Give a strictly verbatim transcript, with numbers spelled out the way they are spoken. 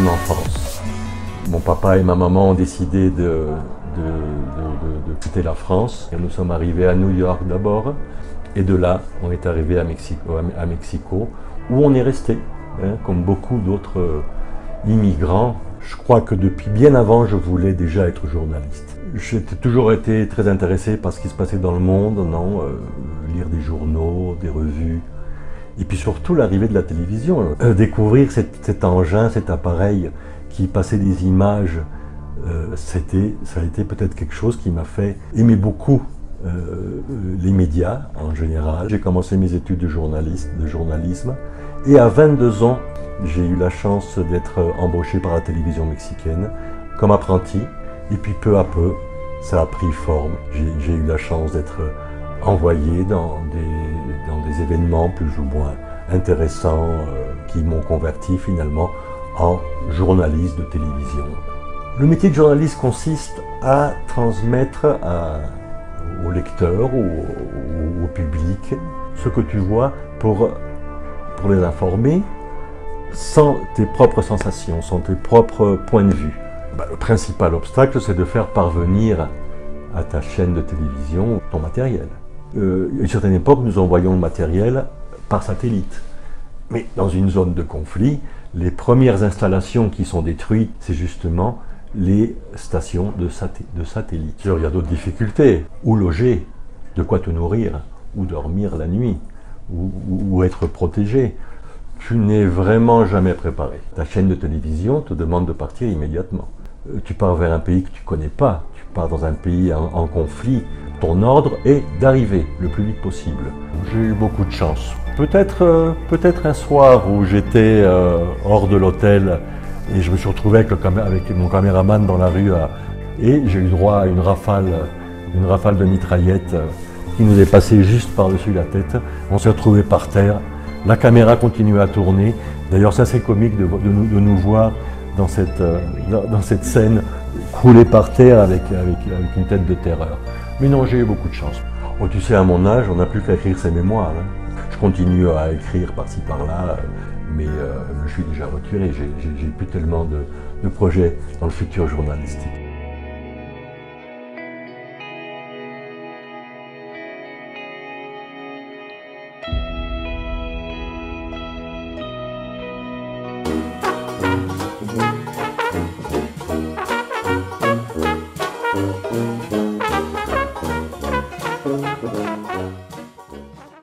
mon enfance. Mon papa et ma maman ont décidé de, de, de, de, de quitter la France. Et nous sommes arrivés à New York d'abord, et de là, on est arrivé à Mexico, à Mexico où on est resté, hein, comme beaucoup d'autres immigrants. Je crois que depuis bien avant, je voulais déjà être journaliste. J'ai toujours été très intéressé par ce qui se passait dans le monde, non, euh, lire des journaux, des revues, et puis surtout l'arrivée de la télévision. Euh, découvrir cet, cet engin, cet appareil qui passait des images, euh, c'était, ça a été peut-être quelque chose qui m'a fait aimer beaucoup euh, les médias en général. J'ai commencé mes études de, journaliste, de journalisme, et à vingt-deux ans, j'ai eu la chance d'être embauché par la télévision mexicaine comme apprenti. Et puis peu à peu, ça a pris forme. J'ai eu la chance d'être envoyé dans des, dans des événements plus ou moins intéressants euh, qui m'ont converti finalement en journaliste de télévision. Le métier de journaliste consiste à transmettre à, au lecteur ou au, au public ce que tu vois pour, pour les informer, sans tes propres sensations, sans tes propres points de vue. Ben, le principal obstacle, c'est de faire parvenir à ta chaîne de télévision ton matériel. Euh, à une certaine époque, nous envoyons le matériel par satellite. Mais dans une zone de conflit, les premières installations qui sont détruites, c'est justement les stations de, sat de satellite. Alors, il y a d'autres difficultés. Où loger, de quoi te nourrir, où dormir la nuit, où, où, où être protégé. Tu n'es vraiment jamais préparé. Ta chaîne de télévision te demande de partir immédiatement. Tu pars vers un pays que tu ne connais pas, tu pars dans un pays en, en conflit. Ton ordre est d'arriver le plus vite possible. J'ai eu beaucoup de chance. Peut-être euh, peut-être un soir où j'étais euh, hors de l'hôtel et je me suis retrouvé avec, le cam avec mon caméraman dans la rue à... et j'ai eu droit à une rafale, une rafale de mitraillette euh, qui nous est passée juste par-dessus la tête. On s'est retrouvé par terre. La caméra continue à tourner. D'ailleurs, ça c'est comique de, de, de nous voir dans cette, euh, dans, dans cette scène coulée par terre avec, avec, avec une tête de terreur. Mais non, j'ai eu beaucoup de chance. Oh, tu sais, à mon âge, on n'a plus qu'à écrire ses mémoires. Hein. Je continue à écrire par-ci par-là, mais euh, je suis déjà retiré. J'ai plus tellement de, de projets dans le futur journalistique. Thank you.